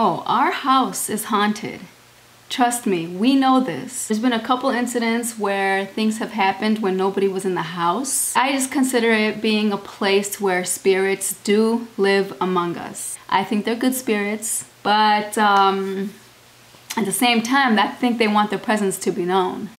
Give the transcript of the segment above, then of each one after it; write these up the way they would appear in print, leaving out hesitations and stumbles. Oh, our house is haunted. Trust me, we know this. There's been a couple incidents where things have happened when nobody was in the house. I just consider it being a place where spirits do live among us. I think they're good spirits, but at the same time, I think they want their presence to be known.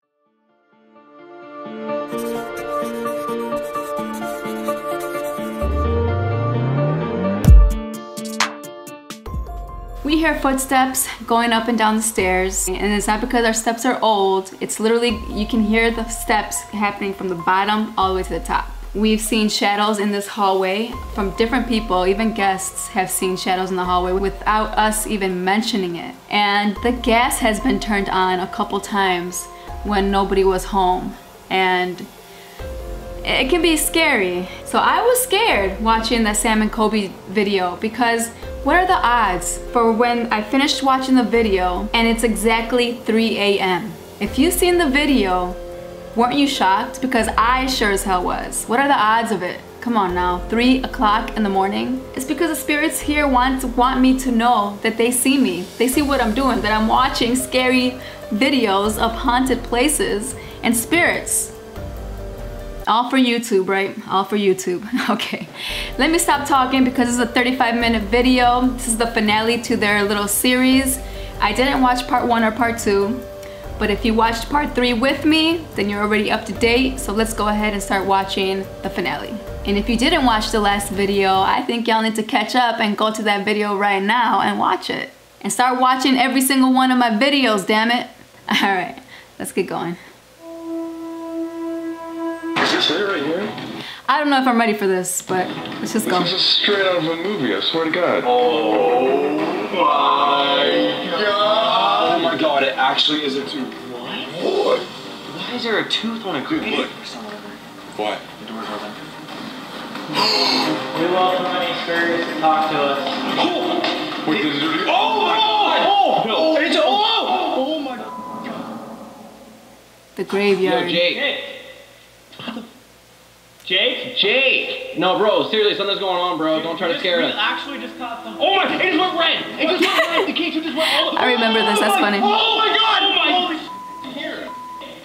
We hear footsteps going up and down the stairs, and it's not because our steps are old. It's literally, you can hear the steps happening from the bottom all the way to the top. We've seen shadows in this hallway from different people. Even guests have seen shadows in the hallway without us even mentioning it. And the gas has been turned on a couple times when nobody was home, and it can be scary. So I was scared watching the Sam and Colby video, because what are the odds for when I finished watching the video and it's exactly 3 a.m.? If you've seen the video, weren't you shocked? Because I sure as hell was. What are the odds of it? Come on now, 3 o'clock in the morning? It's because the spirits here want me to know that they see me. They see what I'm doing, that I'm watching scary videos of haunted places and spirits. All for YouTube, right? All for YouTube. Okay, let me stop talking because this is a 35-minute video. This is the finale to their little series. I didn't watch part 1 or part 2, but if you watched part 3 with me, then you're already up to date. So let's go ahead and start watching the finale. And if you didn't watch the last video, I think y'all need to catch up and go to that video right now and watch it. And start watching every single one of my videos, damn it. All right, let's get going. Right here? I don't know if I'm ready for this, but let's just go. This is straight out of a movie, I swear to God. Oh my God! Oh my God, it actually is a tooth. What? What? Why is there a tooth on a creepy? Dude, what? The door's open. We love the money, spirits, talk to us. Oh! What did it do? Oh my God! Oh! No. It's a, oh! Oh my God! The graveyard. Yo, Jake. Jake? Jake! No, bro, seriously, something's going on, bro. Dude, don't try to scare us. Actually just caught something. Oh my, it just went red! It just went red! The cage just went all over. I remember this, that's funny. Oh my God! Oh my! Holy s**t, here!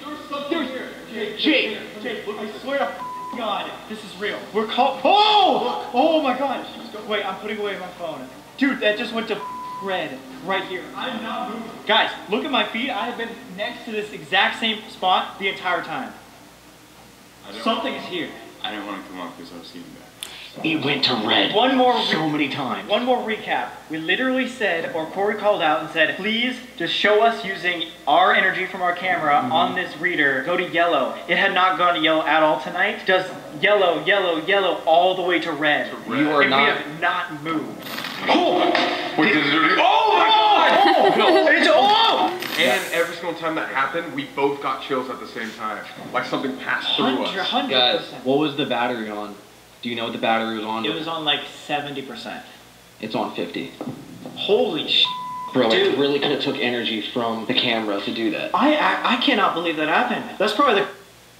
There's something here. Jake, Jake! Jake, look, I swear to God, this is real. We're caught. Oh! Oh my God! Wait, I'm putting away my phone. Dude, that just went to red right here. I'm not moving. Guys, look at my feet. I have been next to this exact same spot the entire time. Something is here. I didn't want to come up because I was seeing that. So it went to red. One more so many times. One more recap. We literally said, or Corey called out and said, please just show us using our energy from our camera on this reader. Go to yellow. It had not gone to yellow at all tonight. Just yellow, yellow, yellow, all the way to red. To red. You are not. We have not moved. Oh! What did it do? Oh my God! Oh, no. It's oh! And every single time that happened, we both got chills at the same time. Like something passed through us. 100%. Guys, what was the battery on? Do you know what the battery was on? It was on like 70%. It's on 50. Holy sh**. Bro, dude, it really could have took energy from the camera to do that. I cannot believe that happened. That's probably the...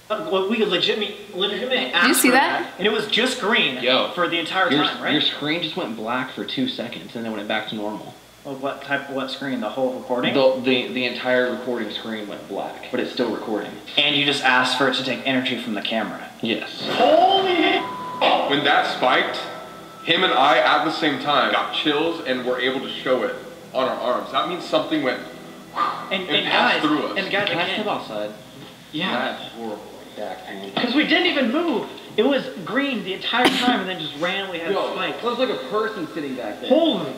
Well, we could legitimately ask. Did you see that? And it was just green for the entire time, right? Your screen just went black for 2 seconds and then went back to normal. Well, what type of what screen? The whole recording? The entire recording screen went black, but it's still recording. And you just asked for it to take energy from the camera. Yes. Holy! When that spiked, him and I at the same time got chills and were able to show it on our arms. That means something went and passed through us. And guys, can I step outside? Yeah. That's horrible. Because we didn't even move. It was green the entire time and then just randomly had a spike. It was like a person sitting back there. Holy.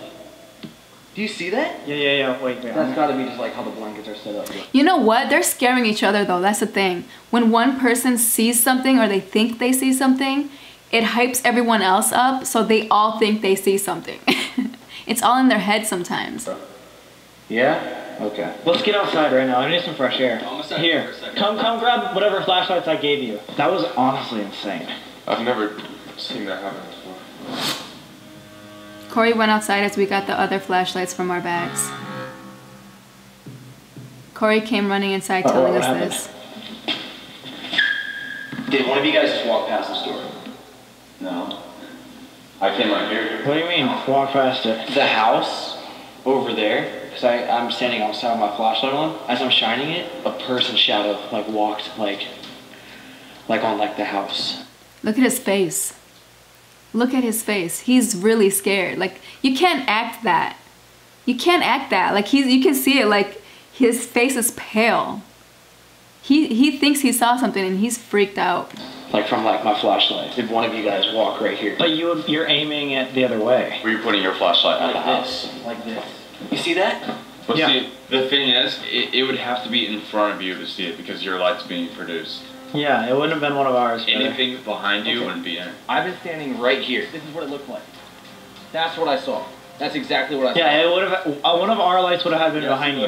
Do you see that? Yeah. Wait. That's gotta be just like how the blankets are set up. You know what? They're scaring each other though. That's the thing. When one person sees something or they think they see something, it hypes everyone else up so they all think they see something. It's all in their head sometimes. Yeah? Okay. Let's get outside right now. I need some fresh air. Here. Come grab whatever flashlights I gave you. That was honestly insane. I've never seen that happen before. Corey went outside as we got the other flashlights from our bags. Corey came running inside telling us this. Did one of you guys just walk past this door? No. I came right here. What do you mean, walk past it? The house? Over there, because I'm standing outside with my flashlight on. As I'm shining it, a person's shadow like walked like on like the house. Look at his face. Look at his face. He's really scared. Like, you can't act that. You can't act that. Like, you can see it. Like, his face is pale. He thinks he saw something and he's freaked out. Like from like my flashlight. Did one of you guys walk right here? But you're aiming it the other way. Were you putting your flashlight at the house? Like this. You see that? Well, yeah. See, the thing is, it would have to be in front of you to see it because your light's being produced. Yeah, it wouldn't have been one of ours. Anything behind you wouldn't be in it. I've been standing right here. This is what it looked like. That's what I saw. That's exactly what I saw. Yeah, it would have. One of our lights would have been behind you.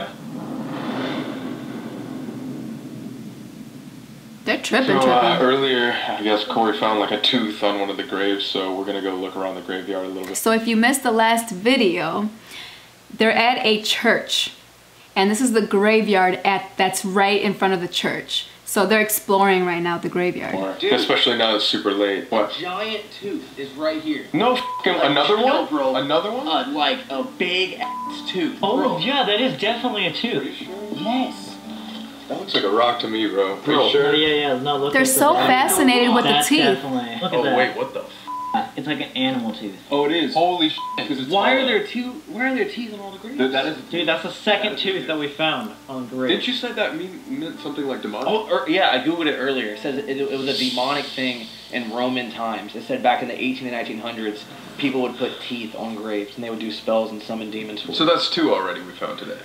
They're tripping. So, earlier, I guess Corey found like a tooth on one of the graves, so we're gonna go look around the graveyard a little bit. So if you missed the last video, they're at a church, and this is the graveyard that's right in front of the church. So they're exploring right now the graveyard. Dude, especially now it's super late. What? A giant tooth is right here. No f***ing, like, another one? Bro, another one? Like a big ass tooth. Oh, bro. Yeah, that is definitely a tooth. Are you sure? Yes. That looks like a rock to me, bro. Pretty sure? Yeah, no, look. They're so fascinated with the teeth. Look at that. Wait, what the f***? It's like an animal tooth. Oh, it is. Holy shit. Why are there two? Why are there teeth on all the graves? Dude, that's the second tooth that we found on graves. Didn't you say that meant something like demonic? Oh, yeah, I googled it earlier. It says it was a demonic thing in Roman times. It said back in the 1800s and 1900s, people would put teeth on graves and they would do spells and summon demons. So that's two already we found today.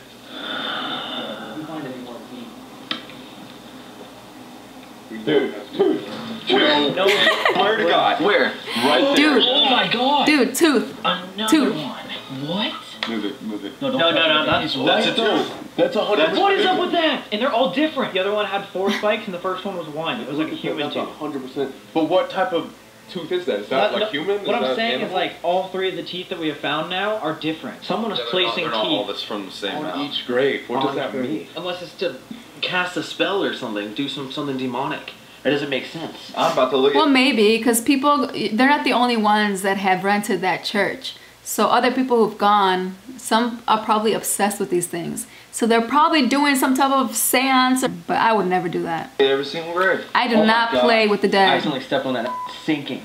Dude. Where? No, swear to God. Where? Right there. Dude. Oh my God. Dude, tooth. Another one. What? Move it. No. That's a tooth. That's 100%. What is up with that? And they're all different. The other one had 4 spikes and the first one was 1. It was like a human tooth. 100%. But what type of tooth is that? Is that like human? What I'm saying is like all 3 of the teeth that we have found now are different. Someone is placing teeth. All this from the same on each grave. What does that mean? Unless it's to cast a spell or something, do something demonic. It doesn't make sense. I'm about to look. Well, maybe because they're not the only ones that have rented that church. So other people who've gone, some are probably obsessed with these things. So they're probably doing some type of seance, but I would never do that. Every single word. I do not play with the dead. I accidentally stepped on that sinking.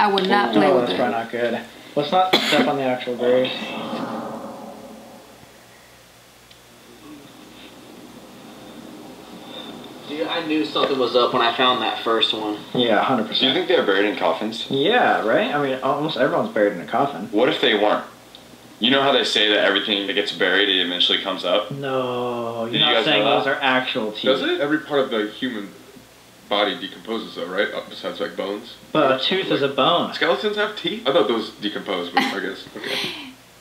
I would not play with it. That's probably not good. Let's not step on the actual grave. Dude, I knew something was up when I found that first one. Yeah, 100%. Do you think they're buried in coffins? Yeah, right? I mean, almost everyone's buried in a coffin. What if they weren't? You know how they say that everything that gets buried, it eventually comes up? No, you're not saying those are actual teeth. Does it? Every part of the human body decomposes though, right? Besides like bones? But a tooth is a bone. Skeletons have teeth? I thought those decompose, but I guess, okay.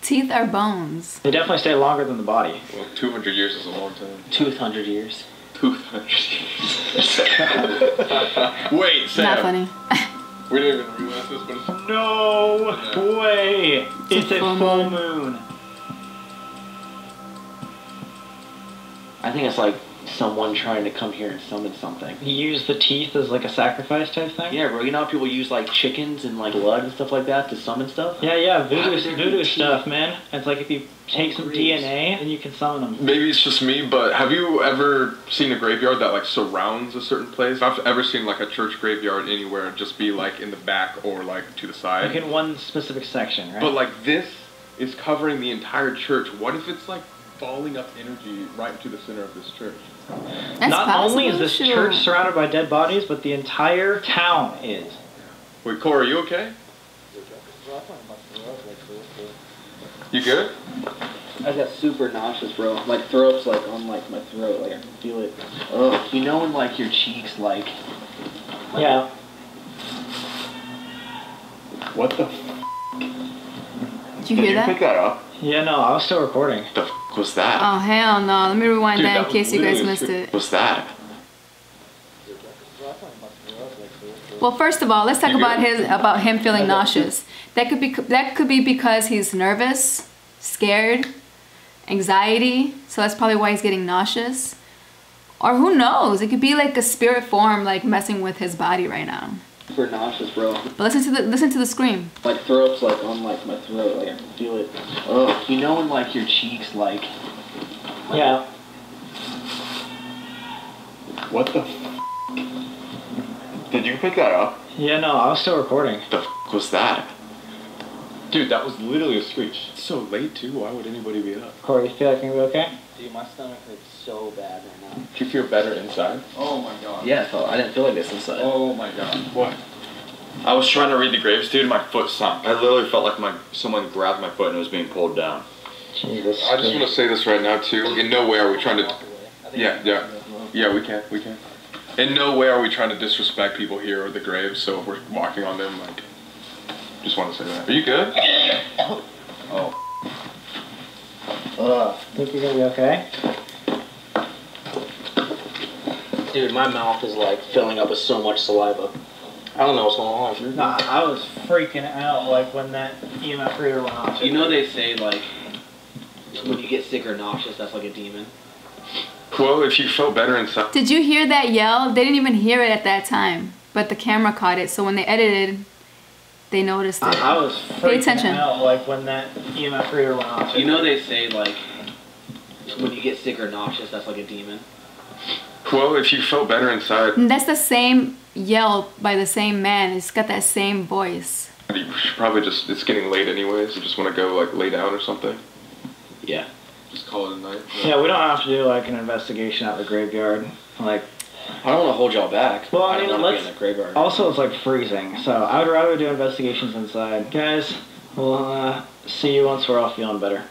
Teeth are bones. They definitely stay longer than the body. Well, 200 years is a long time. 200 years. 200 years. Wait, Sam. Not funny. We didn't even realize this, but it's... No way! It's a full moon. I think it's like someone trying to come here and summon something. You use the teeth as like a sacrifice type thing? Yeah, bro. You know how people use like chickens and like blood and stuff like that to summon stuff? Yeah. Voodoo stuff, man. It's like if you take some DNA and you can summon them. Maybe it's just me, but have you ever seen a graveyard that like surrounds a certain place? I've ever seen like a church graveyard anywhere just be like in the back or like to the side. Like in one specific section, right? But like this is covering the entire church. What if it's like falling up energy right to the center of this church? That's not only is this church surrounded by dead bodies, but the entire town is. Wait, Corey, are you okay? You good? I got super nauseous, bro. My throat's like on like my throat, like I can feel it. Ugh. You know when like your cheeks like... Yeah. What the f***? Did you hear that? Did you pick that up? Yeah, no, I was still recording. The f*** was that? Oh, hell no. Let me rewind that in case you guys missed it. What's that? Well, first of all, let's talk about him feeling nauseous. That could be because he's nervous, scared, anxiety. So that's probably why he's getting nauseous. Or who knows? It could be like a spirit form like messing with his body right now. super nauseous, bro. But listen to the scream. My throat's like on like my throat, like I can feel it. Oh, you know when like your cheeks like. Yeah. What the f? Did you pick that up? Yeah, no, I was still recording. The f was that? Dude, that was literally a screech. It's so late too, why would anybody be up? Corey, you feel like you're okay? Dude, my stomach hurts so bad right now. Do you feel better inside? Oh my god. Yeah, I didn't feel like this inside. Oh my god. What? I was trying to read the graves, dude, and my foot sunk. I literally felt like someone grabbed my foot and it was being pulled down. Jesus. I just want to say this right now too. In no way are we trying to... Yeah, we can. In no way are we trying to disrespect people here or the graves, so if we're walking on them, like... Just want to say that. Are you good? Oh. Think you're gonna be okay? Dude, my mouth is like filling up with so much saliva. I don't know what's going on, dude. Nah, I was freaking out like when that EMF reader went off. You know they say like when you get sick or nauseous, that's like a demon. Well, if you felt better inside. Did you hear that yell? They didn't even hear it at that time, but the camera caught it. So when they edited. They noticed it. I was freaking out like when that EMF reader went off. You know they say like when you get sick or nauseous, that's like a demon. Well, if you felt better inside. And that's the same yell by the same man. It's got that same voice. You should probably just, it's getting late anyways. You just want to go like lay down or something. Yeah. Just call it a night. Yeah, we don't have to do like an investigation out the graveyard. Like. I don't want to hold y'all back. Well, I mean, also, it's like freezing, so I would rather do investigations inside. Guys, we'll see you once we're all feeling better.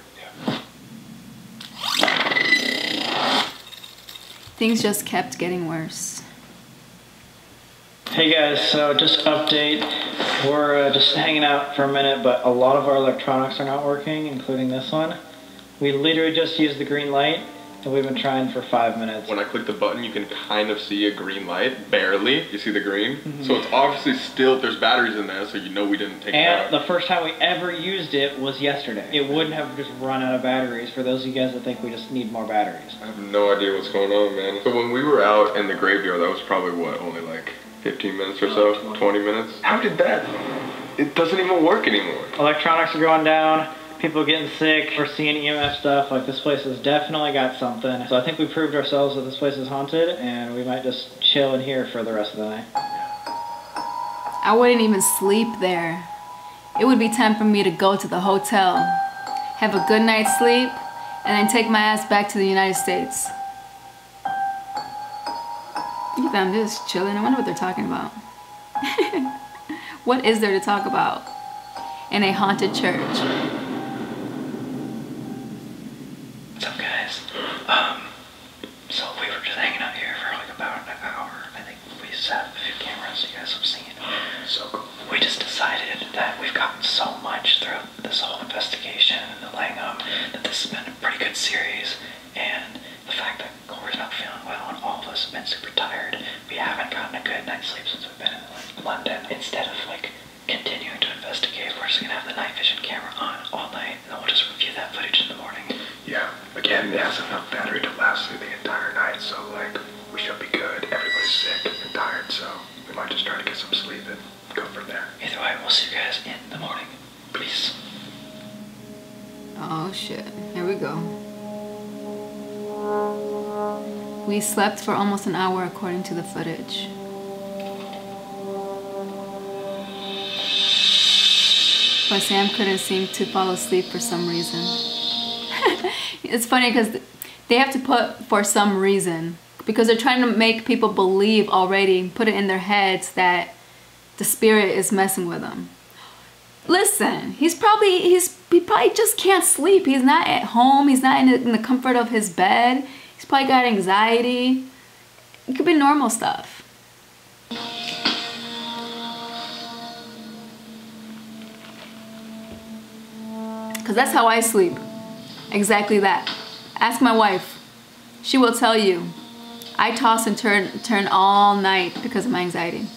Yeah. Things just kept getting worse. Hey guys, so just update. We're just hanging out for a minute, but a lot of our electronics are not working, including this one. We literally just used the green light. We've been trying for 5 minutes. When I click the button, you can kind of see a green light, barely. You see the green? Mm-hmm. So it's obviously still, there's batteries in there, so you know we didn't take it out. And the first time we ever used it was yesterday. It wouldn't have just run out of batteries, for those of you guys that think we just need more batteries. I have no idea what's going on, man. So when we were out in the graveyard, that was probably what, only like 15 minutes or so? 20 minutes? How did that? It doesn't even work anymore. Electronics are going down. People getting sick, we're seeing EMF stuff, like this place has definitely got something. So I think we proved ourselves that this place is haunted and we might just chill in here for the rest of the night. I wouldn't even sleep there. It would be time for me to go to the hotel, have a good night's sleep, and then take my ass back to the United States. Even I'm just chilling, I wonder what they're talking about. What is there to talk about in a haunted church? So we were just hanging out here for like about an hour. I think we set up a few cameras you guys have seen. So cool. We just decided that we've gotten so much throughout this whole investigation and the laying up that this has been a pretty good series. And the fact that Corey's not feeling well and all of us have been super tired. We haven't gotten a good night's sleep since we've been in like, London. Instead of like continuing to investigate, we're just gonna have the night vision camera on all night and then we'll just review that footage in the morning. Yeah, again, it has enough battery to last through the entire night, so, like, we should be good. Everybody's sick and tired, so we might just try to get some sleep and go from there. Either way, we'll see you guys in the morning. Peace. Oh, shit. Here we go. We slept for almost an hour, according to the footage. But Sam couldn't seem to fall asleep for some reason. It's funny because they have to put for some reason because they're trying to make people believe already, put it in their heads that the spirit is messing with them. Listen, he probably just can't sleep. He's not at home. He's not in the comfort of his bed. He's probably got anxiety. It could be normal stuff. Because that's how I sleep. Exactly that. Ask my wife. She will tell you. I toss and turn all night because of my anxiety.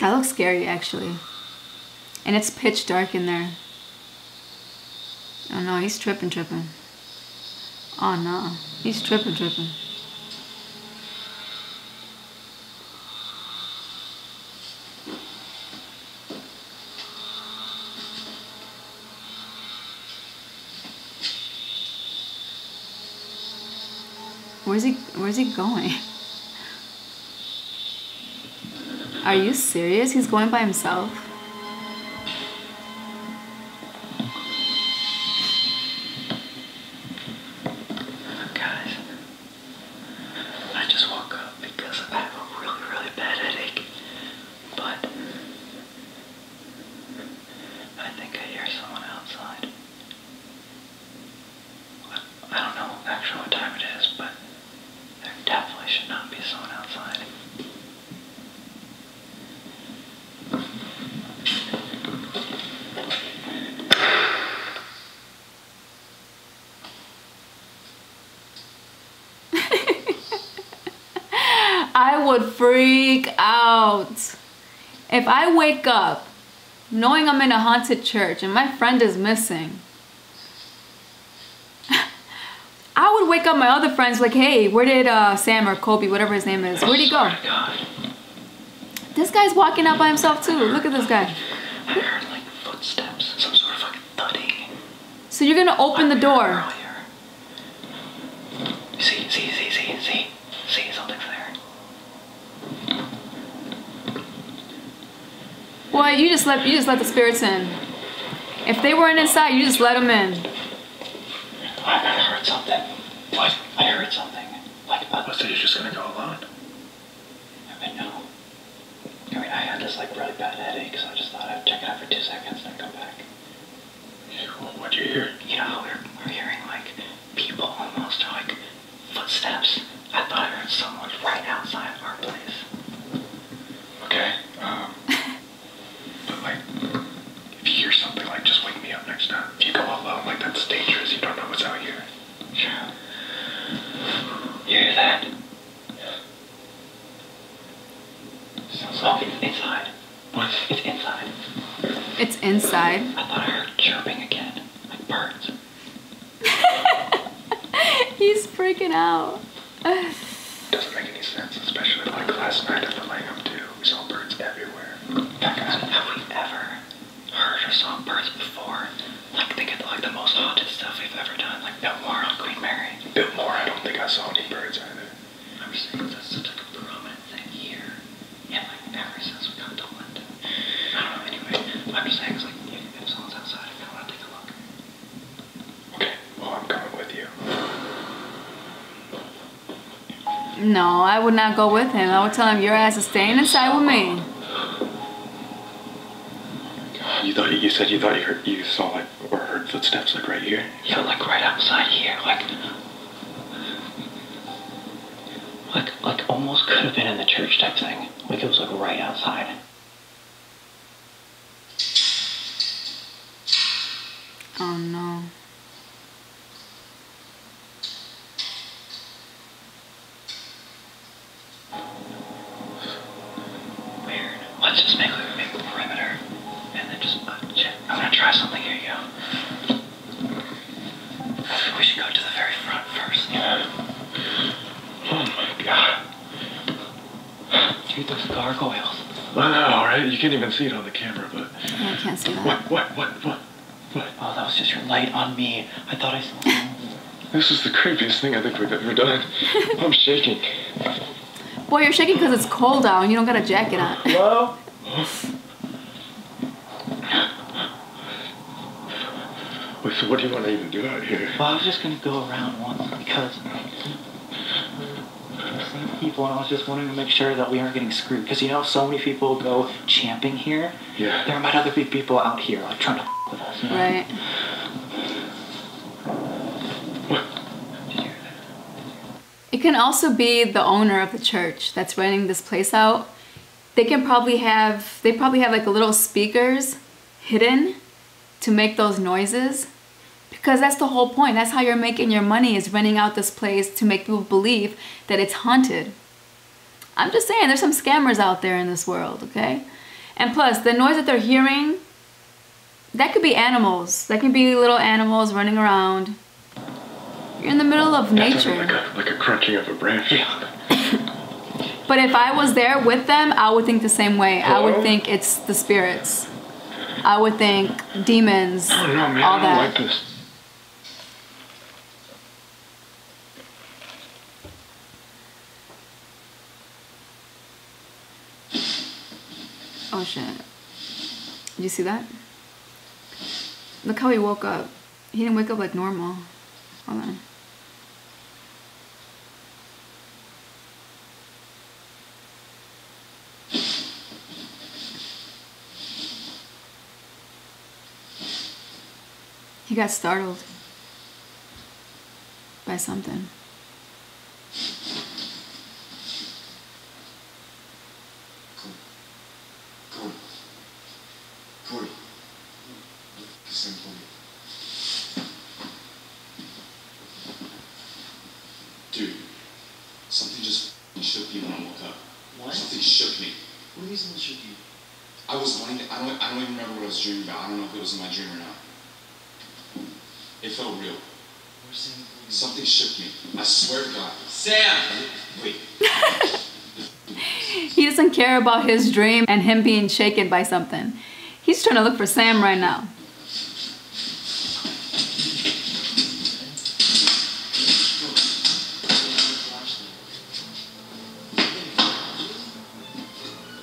That looks scary, actually. And it's pitch dark in there. Oh no, he's tripping. Oh no, he's tripping. Where's he going? Are you serious? He's going by himself? Guys, I just woke up because I have a really, really bad headache. But I think I hear someone outside. I don't know actually what time it is, but there definitely should not be someone outside. I would freak out. If I wake up knowing I'm in a haunted church and my friend is missing, I would wake up my other friends like, hey, where did Sam or Colby, whatever his name is, where'd he go? This guy's walking out by himself too. Look at this guy. I heard like footsteps, some sort of like thudding. So you're gonna open the door. See, something's there. Boy, you just let the spirits in. If they weren't inside, you just let them in. I heard something. What? I heard something. Like, I thought you were just gonna go alone. I mean, no. I mean, I had this like really bad headache, so I just thought I'd check it out for 2 seconds and then come back. What'd you hear? You know how we're hearing like people almost, or like footsteps. I thought I heard someone right outside our place. Okay. But like, if you hear something, like, just wake me up next time. If you go alone, like, that's dangerous. You don't know what's out here. Sure. You hear that? Sounds like it's inside. What? It's inside. It's inside? I thought I heard chirping again. Like birds. He's freaking out. Doesn't make any sense, especially, like, last night at the Langham, too. We saw birds everywhere. That guy's how we ever heard or saw birds before. Like, they get like the most haunted stuff we've ever done, like Biltmore on Queen Mary. Biltmore, I don't think I saw any birds either. I'm just thinking that's such like a prominent thing here. And like ever since we got to London. I don't know, anyway, I'm just saying it's like if someone's outside, I kinda wanna take a look. Okay, well I'm coming with you. No, I would not go with him. I would tell him your ass is staying inside with me. You said you saw like or heard footsteps like right here. Yeah, like right outside here, like almost could have been in the church type thing. Like it was like right outside. Oh no. Weird. Let's just make like a big perimeter. And then just check. I'm gonna try something here, yo. We should go to the very front first. Yeah. Oh my god. Dude, those gargoyles. I know, right? You can't even see it on the camera, but. Yeah, I can't see that. What? Oh, that was just your light on me. I thought I saw something. This is the creepiest thing I think we've ever done. I'm shaking. Boy, you're shaking because it's cold out and you don't got a jacket on. Hello? So what do you want to even do out here? Well, I was just going to go around once because I've seen people and I was just wanting to make sure that we aren't getting screwed. Because you know, so many people go champing here. Yeah. There might other be people out here like trying to f with us. You know? Right. What? Did you hear that? It can also be the owner of the church that's renting this place out. They probably have like little speakers hidden to make those noises, because that's the whole point. That's how you're making your money, is renting out this place to make people believe that it's haunted. I'm just saying, there's some scammers out there in this world, okay? And plus, the noise that they're hearing, That could be animals. That could be little animals running around. You're in the middle of nature. Like a crunching of a branch. Yeah. But if I was there with them, I would think the same way. Hello? I would think it's the spirits. I would think demons. I don't know, man. All that. I don't like this. Oh shit. Did you see that? Look how he woke up. He didn't wake up like normal. Hold on. He got startled by something. Dude, something just shook me when I woke up. What? Something shook me. What do you think shook you? I was blinded. I don't even remember what I was dreaming about. I don't know if it was in my dream or not. It felt real. Something shook me. I swear to God. Sam! Wait. He doesn't care about his dream and him being shaken by something. He's trying to look for Sam right now.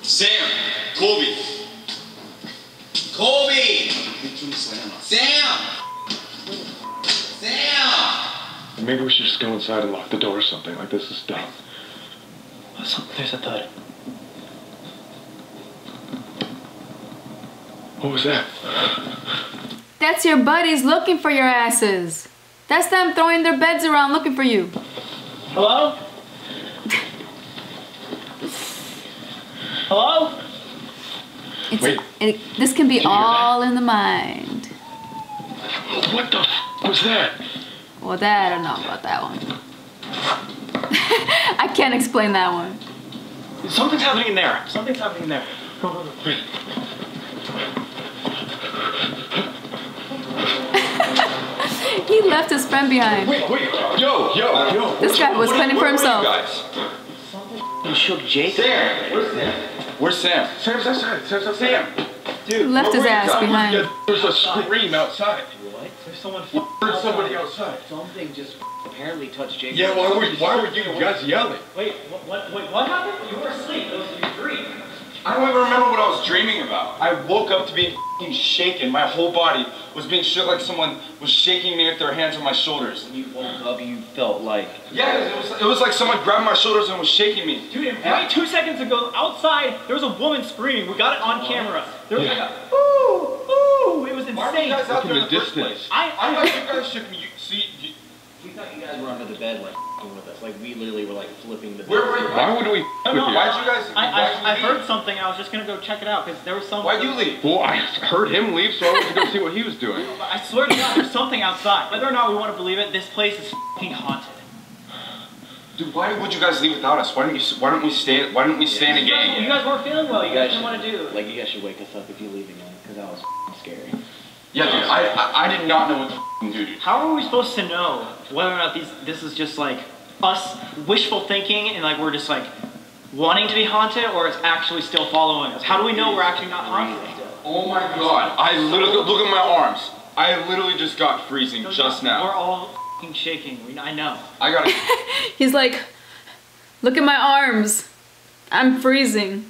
Sam! Colby! Colby! Sam! Maybe we should just go inside and lock the door or something. Like, this is dumb. There's a thud. What was that? That's your buddies looking for your asses. That's them throwing their beds around looking for you. Hello? Hello? Wait. This can be all in the mind. What the f was that? Well, that, I don't know about that one. I can't explain that one. Something's happening in there. Something's happening in there. Wait. He left his friend behind. Wait. Yo. This guy was fending for himself. You shook Jake. Sam. Where's Sam? Where's Sam? Sam's outside. Dude, left his ass behind. There's a scream outside. What? There's someone. There's somebody outside. Something just apparently touched Jacob. Yeah, why were you guys yelling? Wait, what happened? You were asleep. It was your dream. I don't even remember what I was dreaming about. I woke up to being shaken. My whole body was being shook like someone was shaking me with their hands on my shoulders. When you woke up, you felt like... Yeah, it was like someone grabbed my shoulders and was shaking me. Dude, and right 2 seconds ago, outside, there was a woman screaming. We got it on camera. There was like a, ooh, it was insane. Why were you guys out there in the first place? I thought you guys shook me. We thought you guys were under the bed like f***ing with us. Like, we literally were like flipping the bed. Why would we f*** with you? Why'd you guys... I heard something. I was just going to go check it out because there was something... Why'd you leave? Well, I heard him leave, so I went to go see what he was doing. I swear to God, there's something outside. Whether or not we want to believe it, this place is f***ing haunted. Dude, why would you guys leave without us? Why don't we stay in a gang? You guys weren't feeling well. You guys didn't want to do. Like, you guys should wake us up if you're leaving, because that was f***ing scary. Yeah, dude, I did not know what to f***ing do, dude. How are we supposed to know whether or not this is just like us wishful thinking and like we're just like wanting to be haunted, or it's actually still following us? How do we know we're actually not haunted? Oh my God, I literally, look at my arms. I literally just got freezing just now. We're all f***ing shaking, I know. I got it. He's like, look at my arms. I'm freezing.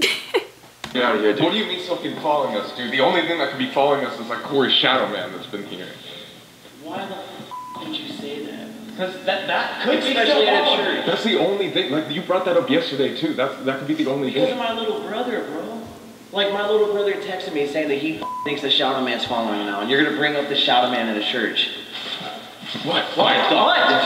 Get out of here, dude. What do you mean something following us, dude? The only thing that could be following us is like Corey's shadow man that's been here. Why the f*** did you say that? Because that could be so true. That's the only thing. Like, you brought that up yesterday, too. That could be the only thing. Because of my little brother, bro. Like, my little brother texted me saying that he thinks the shadow man's following now, and you're going to bring up the shadow man in the church. What? Why? What?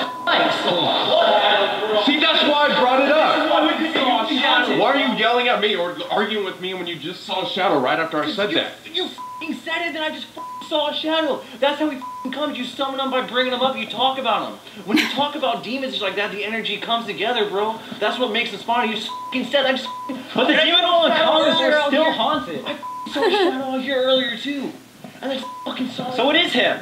See, that's why I brought it up. Why are you yelling at me or arguing with me when you just saw a shadow right after I said that? You f***ing said it, then I just f***ing saw a shadow. That's how he f***ing comes. You summon them by bringing them up. You talk about them. When you talk about demons like that, the energy comes together, bro. That's what makes them spawn. You f***ing said it. I just f***ing... But the demon all in common, they're still haunted. I f***ing saw a shadow out here earlier, too. And I fucking saw it. So it is him.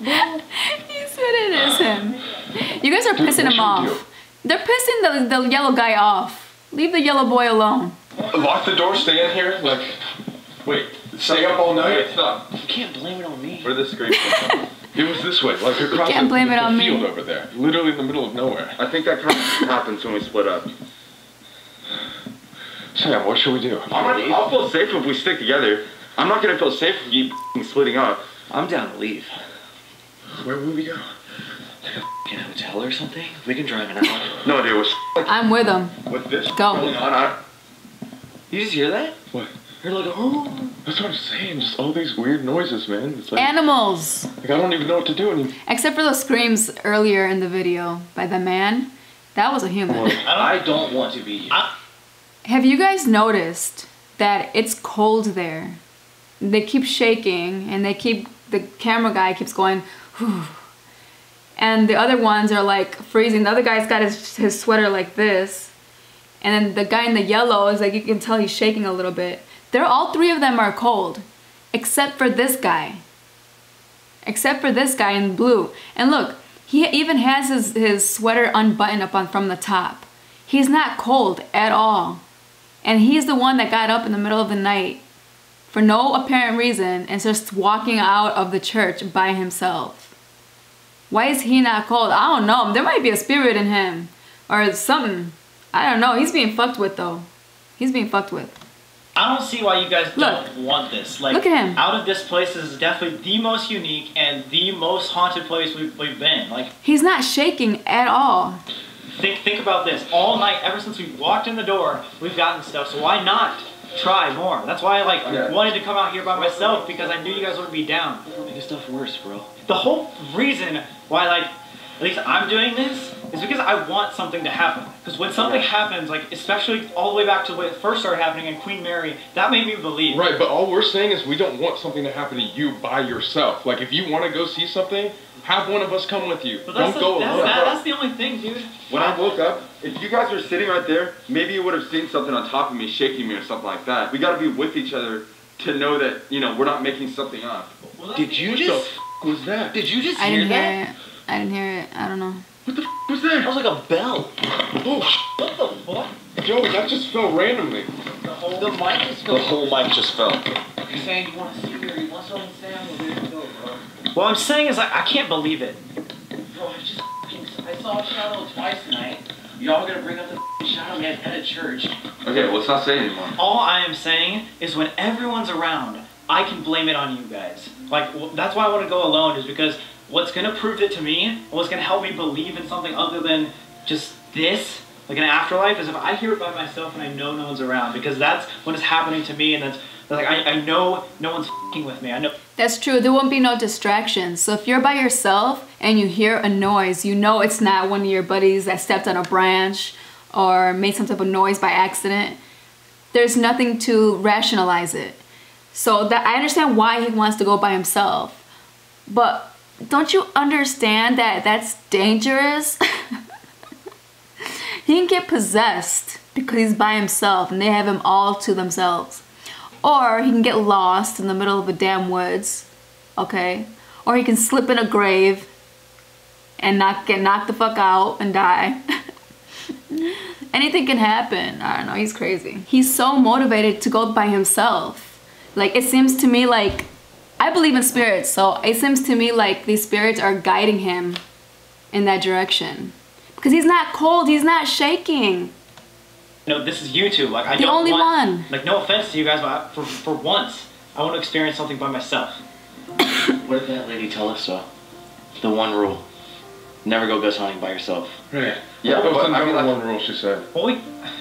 You said it is him. You guys are pissing him off. They're pissing the yellow guy off. Leave the yellow boy alone. Lock the door, stay in here, like, wait, stay up all night? Stop. You can't blame it on me. Where did this scream from? It was this way, like across the field over there. Literally in the middle of nowhere. I think that kind of happens when we split up. Sam, what should we do? I'll feel safe if we stick together. I'm not gonna feel safe if you splitting up. I'm down to leave. Where would we go? Like a f***ing hotel or something? We can drive an hour. No, dude, I'm with him. With this? Go. You just hear that? What? You're like, oh. That's what I'm saying. Just all these weird noises, man. It's like, animals. Like, I don't even know what to do anymore. Except for those screams earlier in the video by the man. That was a human. I don't want to be here. Have you guys noticed that it's cold there? They keep shaking and the camera guy keeps going, whew. And the other ones are like freezing. The other guy's got his sweater like this. And then the guy in the yellow is like, you can tell he's shaking a little bit. They're all three of them are cold, except for this guy. Except for this guy in blue. And look, he even has his sweater unbuttoned up from the top. He's not cold at all. And he's the one that got up in the middle of the night for no apparent reason and starts walking out of the church by himself. Why is he not cold? I don't know. There might be a spirit in him or something. I don't know. He's being fucked with, though. He's being fucked with. I don't see why you guys don't want this. Like, look at him. Out of this place, this is definitely the most unique and the most haunted place we've been. Like, he's not shaking at all. Think about this. All night, ever since we walked in the door, we've gotten stuff. So why not try more? That's why I wanted to come out here by myself, because I knew you guys wouldn't be down. Make this stuff worse, bro. The whole reason why, like, at least I'm doing this is because I want something to happen. Because when something happens, like, especially all the way back to when it first started happening in Queen Mary, that made me believe. Right, but all we're saying is we don't want something to happen to you by yourself. Like, if you want to go see something, have one of us come with you. But don't go alone. That's the only thing, dude. When I woke up, if you guys were sitting right there, maybe you would have seen something on top of me shaking me or something like that. We got to be with each other to know that, you know, we're not making something up. Well, did you just... What the f*** was that? Did you just hear that? I didn't hear it. I don't know. What the f*** was that? That was like a bell. Oh, what the fuck? Yo, that just fell randomly. The mic just fell. The whole mic just fell. You're saying you want to see her. You want something to say on the video, bro. What I'm saying is, like, I can't believe it. Bro, I saw a shadow twice tonight. Y'all gonna bring up the f***ing shadow man at a church. Okay, well, let's not say anymore. All I am saying is when everyone's around, I can blame it on you guys. Like, that's why I want to go alone, is because what's going to prove it to me, what's going to help me believe in something other than just this, like an afterlife, is if I hear it by myself and I know no one's around, because that's what is happening to me, and that's like, I know no one's f***ing with me. I know. That's true. There won't be no distractions. So if you're by yourself and you hear a noise, you know it's not one of your buddies that stepped on a branch or made some type of noise by accident. There's nothing to rationalize it. So that I understand why he wants to go by himself, but don't you understand that that's dangerous? He can get possessed because he's by himself and they have him all to themselves. Or he can get lost in the middle of the damn woods, okay? Or he can slip in a grave and not get knocked the fuck out and die. Anything can happen. I don't know, he's crazy. He's so motivated to go by himself. Like, it seems to me like, I believe in spirits, so it seems to me like these spirits are guiding him in that direction. Because he's not cold, he's not shaking. No, this is YouTube. Like, I don't want, like, no offense to you guys, but for once, I want to experience something by myself. What did that lady tell us, though? The one rule. Never go ghost hunting by yourself. Right. Yeah, but I mean, like, one rule, she said. Well,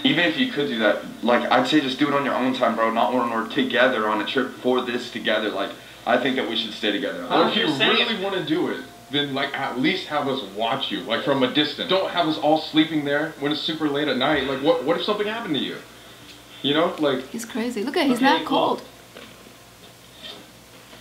even if you could do that, like, I'd say just do it on your own time, bro. Not when we're together on a trip for this together, like, I think that we should stay together. Or if you really want to do it, then, like, at least have us watch you, like, from a distance. Don't have us all sleeping there when it's super late at night. Like, what if something happened to you? You know, like... He's crazy. Look at him. He's not cold.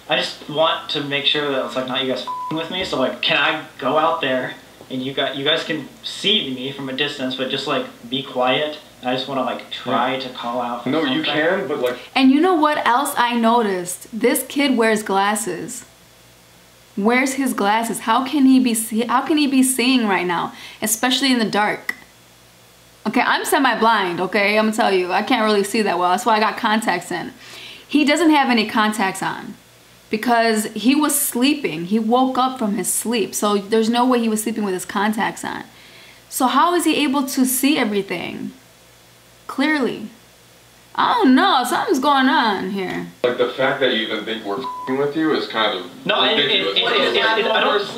I just want to make sure that it's, like, not you guys f***ing with me. So, like, can I go out there and you guys can see me from a distance, but just like be quiet. I just want to like try to call out for something. You can, but like. And you know what else I noticed? This kid wears glasses. Where's his glasses? How can he be seeing right now, especially in the dark? Okay, I'm semi-blind, okay? I'm gonna tell you, I can't really see that well. That's why I got contacts in. He doesn't have any contacts on because he was sleeping. He woke up from his sleep. So there's no way he was sleeping with his contacts on. So how is he able to see everything clearly? I don't know. Something's going on here. Like the fact that you even think we're f***ing with you is kind of ridiculous.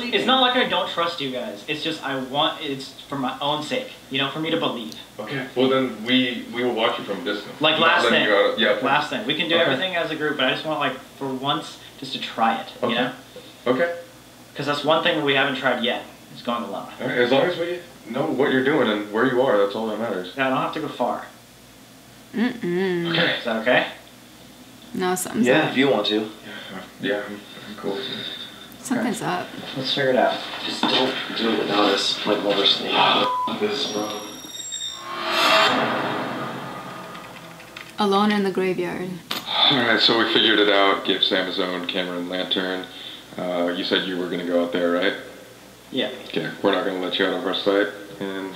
It's not like I don't trust you guys. It's just it's for my own sake. You know, for me to believe. Okay. Well, then we will watch you from a distance. Like last thing. We can do everything as a group, but I just want, like, for once, just to try it. Okay. You know? Okay. Because that's one thing we haven't tried yet. It's going alone. All right, as long as we know what you're doing and where you are, that's all that matters. Yeah, I don't have to go far. Mm-mm. Okay. Is that okay? No, something's up. Yeah, if you want to. Yeah, I'm cool. Something's up. Let's figure it out. Just don't do it without us. Like, while we're sneaking. This, bro. Alone in the graveyard. Alright, so we figured it out. Gave Sam his own camera and lantern. You said you were going to go out there, right? Yeah. Okay, we're not going to let you out of our sight. And...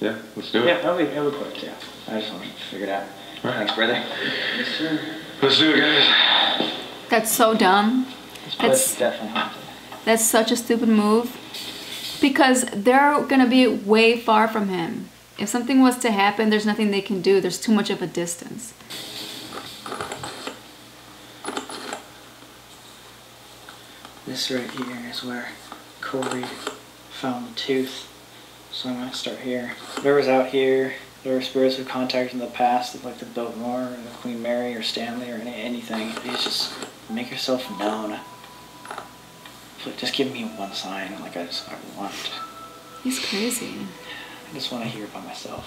yeah, let's do it. Yeah, that'll be quick, yeah. I just want to figure it out. All right. Thanks, brother. Yes, sir. Let's do it, guys. That's so dumb. That's definitely haunted. That's such a stupid move. Because they're going to be way far from him. If something was to happen, there's nothing they can do. There's too much of a distance. This right here is where Corey found the tooth. So I might start here. There was out here. There were spirits who contacted in the past, like the Biltmore and the Queen Mary or Stanley or anything. Please just make yourself known. Please just give me one sign, like I want. He's crazy. I just want to hear it by myself.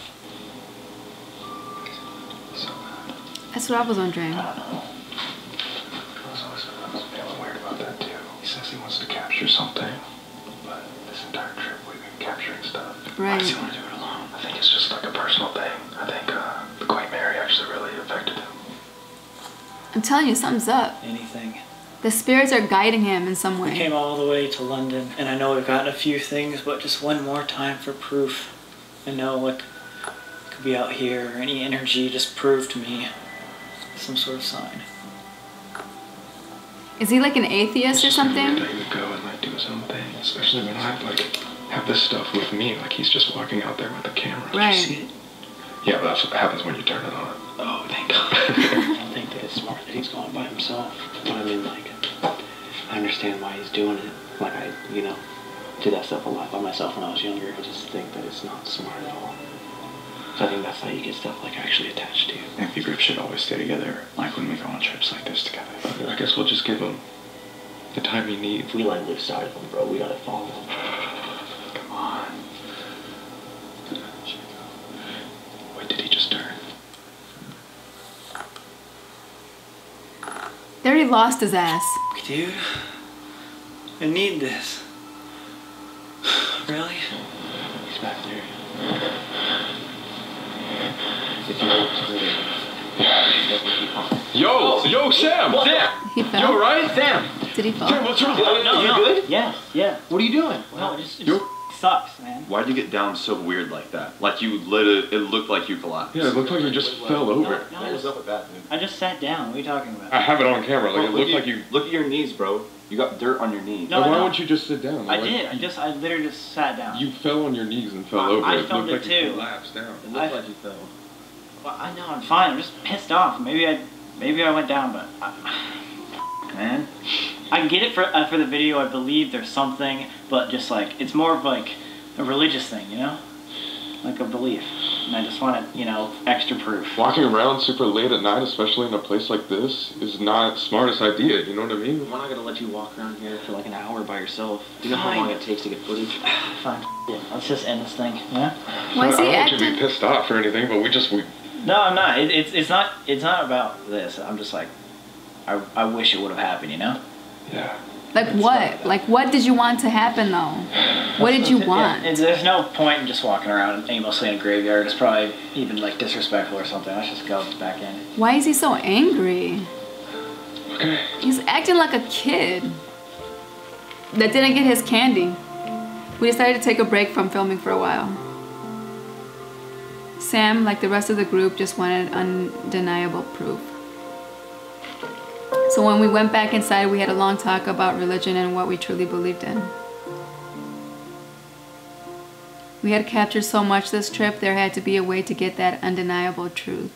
That's what I was wondering. I don't know. I was always feeling weird about that too. He says he wants to capture something, but this entire trip we've been capturing stuff. Right. Why does he want to do it alone? I think it's just like a personal thing. I think the Queen Mary actually really affected him. I'm telling you, something's up. Anything. The spirits are guiding him in some way. We came all the way to London, and I know we've gotten a few things, but just one more time for proof. I know what could be out here, or any energy, just prove to me some sort of sign. Is he like an atheist or something? That he would go and like do his own thing, especially when I have this stuff with me. Like he's just walking out there with the camera. Right. Did you see it? Yeah, but that's what happens when you turn it on. Oh, thank God. I don't think that it's smart that he's going by himself. But I mean, like, I understand why he's doing it. Like I, you know, did that stuff a lot by myself when I was younger. I just think that it's not smart at all. So I think that's how you get stuff like actually attached to you. I think the group should always stay together, like when we go on trips like this together. But I guess we'll just give him the time he needs. We let Luke start him, bro. We gotta follow him. Come on. Wait, did he just turn? They already lost his ass. Dude, I need this. Really? He's back there. Yo, Sam! Sam! He fell. You alright? Sam! Did he fall? Sam, what's wrong? No. You good? Yeah. What are you doing? Well, no, it just sucks, man. Why'd you get down so weird like that? Like you it looked like you collapsed. Yeah, it looked like you just fell over. No, what was up with that, dude? I just sat down. What are you talking about? I have it on camera. Like, bro, it looked like you... Look at your knees, bro. You got dirt on your knees. No, like, why wouldn't you just sit down? Like, I did. I literally just sat down. You fell on your knees and fell over. I filmed it too. It looked like you collapsed down. It looked like you fell. Well, I know, I'm fine. I'm just pissed off. Maybe I went down, but man, I get it for the video. I believe there's something, but just like it's more of like a religious thing, you know, like a belief. And I just wanted, you know, extra proof. Walking around super late at night, especially in a place like this, is not the smartest idea. You know what I mean? We're not gonna let you walk around here for like an hour by yourself. Do you know how long it takes to get footage? Fine. Yeah, let's just end this thing. Yeah. Why is he acting? I don't want you to be pissed off or anything, but we. No, I'm not. It's not about this. I'm just like, I wish it would have happened, you know? Yeah. Like what? Like what did you want to happen though? What did you want? Yeah, there's no point in just walking around aimlessly in a graveyard. It's probably even like disrespectful or something. Let's just go back in. Why is he so angry? Okay. He's acting like a kid that didn't get his candy. We decided to take a break from filming for a while. Sam, like the rest of the group, just wanted undeniable proof. So when we went back inside, we had a long talk about religion and what we truly believed in. We had captured so much this trip, there had to be a way to get that undeniable truth.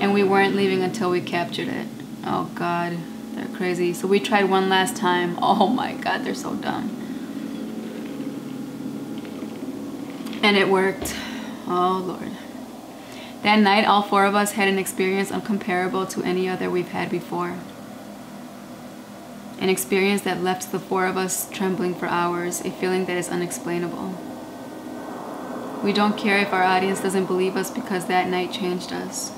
And we weren't leaving until we captured it. Oh God, they're crazy. So we tried one last time. Oh my God, they're so dumb. And it worked. Oh Lord. That night, all four of us had an experience incomparable to any other we've had before. An experience that left the four of us trembling for hours, a feeling that is unexplainable. We don't care if our audience doesn't believe us because that night changed us.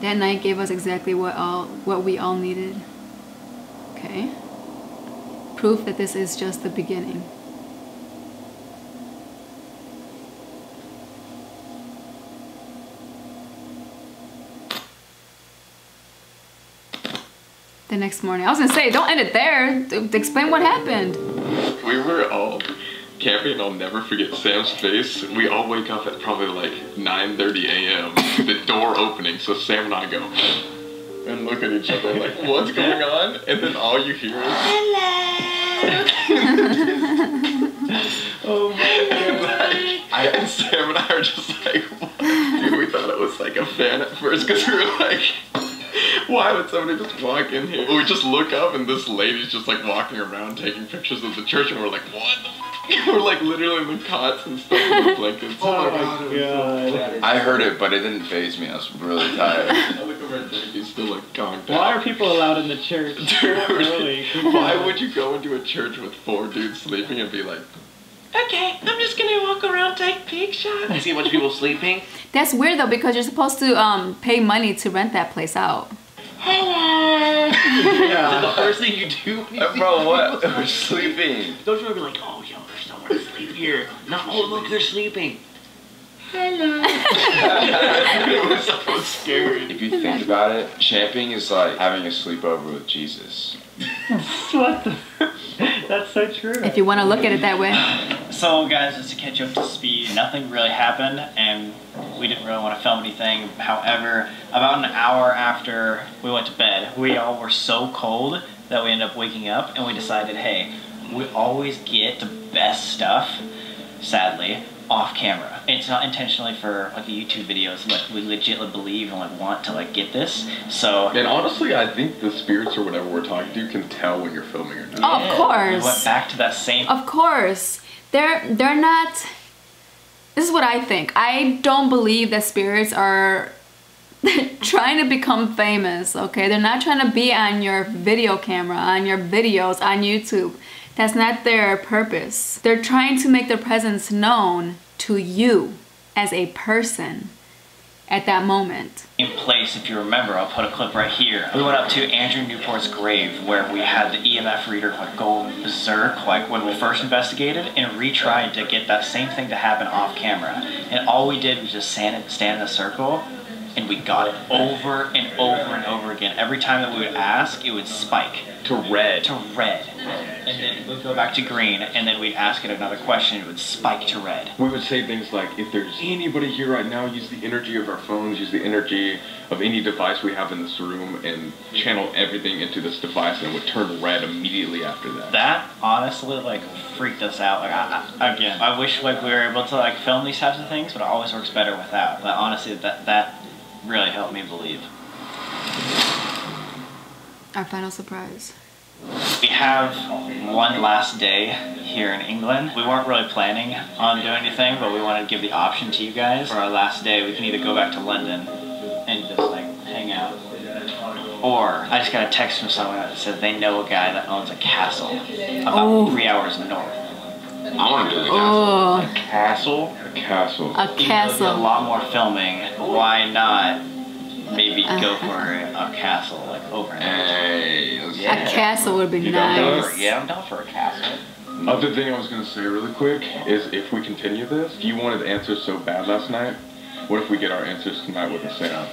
That night gave us exactly what we all needed. Okay? Proof that this is just the beginning. The next morning. I was gonna say, don't end it there. Explain what happened. We were all camping, and I'll never forget Sam's face. We all wake up at probably like 9:30 a.m. The door opening, so Sam and I go and look at each other like, what's going on? And then all you hear is, hello. Oh my God. And Sam and I are just like, what? Dude, we thought it was like a fan at first because we were like, why would somebody just walk in here? We just look up and this lady's just like walking around taking pictures of the church and we're like, what the f-? We're like literally in the cots and stuff and the blankets. Oh my God. I heard it, but it didn't faze me. I was really tired. I look over at Dave, he's still like conked out. Why are people allowed in the church? Dude, really? Why would you go into a church with four dudes sleeping and be like, okay, I'm just gonna walk around, take pictures. I see a bunch of people sleeping. That's weird though, because you're supposed to pay money to rent that place out. Hello. Yeah. The first thing you do, bro. What? We're sleeping. Don't you ever be like, oh, yo, there's nowhere to sleep here. Not, oh, look, they're sleeping. Hello. It was so scary. If you think about it, camping is like having a sleepover with Jesus. What the? That's so true. If you want to look at it that way. So guys, just to catch up to speed, nothing really happened and we didn't really want to film anything. However, about an hour after we went to bed, we all were so cold that we ended up waking up and we decided, hey, we always get the best stuff, sadly, off camera. It's not intentionally for like YouTube videos. Like we legitimately believe and like want to like get this. So and honestly, I think the spirits or whatever we're talking to can tell when you're filming or not. Oh, of course. We went back to that same. Of course, they're not. This is what I think. I don't believe that spirits are trying to become famous. Okay, they're not trying to be on your video camera, on your videos, on YouTube. That's not their purpose. They're trying to make their presence known to you as a person at that moment. In place, if you remember, I'll put a clip right here. We went up to Andrew Newport's grave where we had the EMF reader like go berserk like when we first investigated and retried to get that same thing to happen off camera. And all we did was just stand in a circle and we got it over and over and over again. Every time that we would ask, it would spike. To red. To red. And then we'd go back to green, and then we'd ask it another question, it would spike to red. We would say things like, if there's anybody here right now, use the energy of our phones, use the energy of any device we have in this room, and channel everything into this device, and it would turn red immediately after that. That, honestly, like, freaked us out. Like, again, I wish, like, we were able to, like, film these types of things, but it always works better without. But honestly, that really helped me believe. Our final surprise. We have one last day here in England. We weren't really planning on doing anything, but we wanted to give the option to you guys. For our last day, we can either go back to London and just like hang out. Or I just got a text from someone that said they know a guy that owns a castle about 3 hours north. I want to do the castle. A castle? A castle. A castle. A lot more filming. Why not? maybe go for a castle, like overnight. Hey, a castle would be nice. Yeah, I'm down for a castle. Other thing I was gonna say really quick is if we continue this, you wanted answers so bad last night. What if we get our answers tonight with a seance?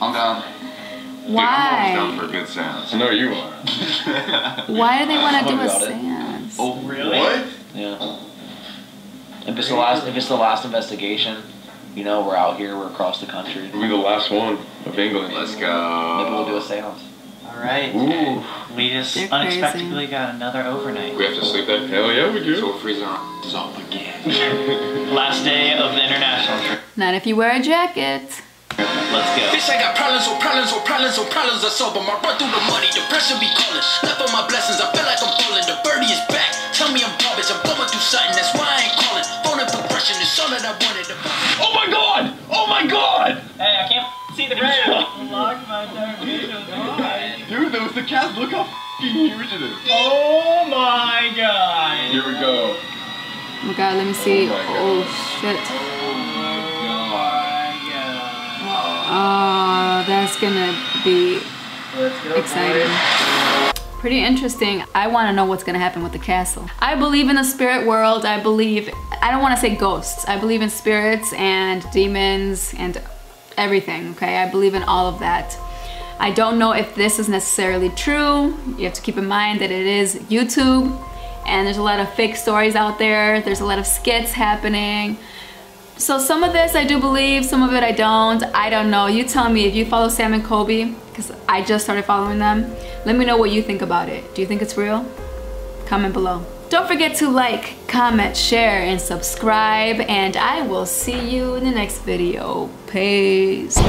I'm down. Why? Dude, I'm always down for a good seance. I know you are. Why do they want to do a seance? Oh, really? What? Yeah. If it's the last, investigation, you know, we're out here, we're across the country. We'll be the last one of England. Let's go. Maybe we'll do a seance. All right. Ooh. We just unexpectedly got another overnight. We have to sleep that. Hell yeah, we do. So we're freezing our asses off again. Last day of the international trip. Not if you wear a jacket. Let's go. Bitch, I got problems, problems. I saw, but my run through the money, depression be calling. Left on my blessings, I feel like I'm falling. The birdie is back. Tell me I'm garbage, I'm going through something. That's why I ain't calling. Phone and progression is all that I wanted to. Oh my god! Oh my god! Hey, I can't see the red. Dude, that was the cast. Look how fucking huge it is. Oh my god! Here we go. Oh my god, let me see. Oh, shit. Oh, that's gonna be exciting. Pretty interesting. I wanna know what's gonna happen with the castle. I believe in the spirit world. I believe, I don't wanna say ghosts. I believe in spirits and demons and everything, okay? I believe in all of that. I don't know if this is necessarily true. You have to keep in mind that it is YouTube and there's a lot of fake stories out there. There's a lot of skits happening. So some of this I do believe, some of it I don't. I don't know. You tell me if you follow Sam and Colby, because I just started following them. Let me know what you think about it. Do you think it's real? Comment below. Don't forget to like, comment, share, and subscribe. And I will see you in the next video. Peace.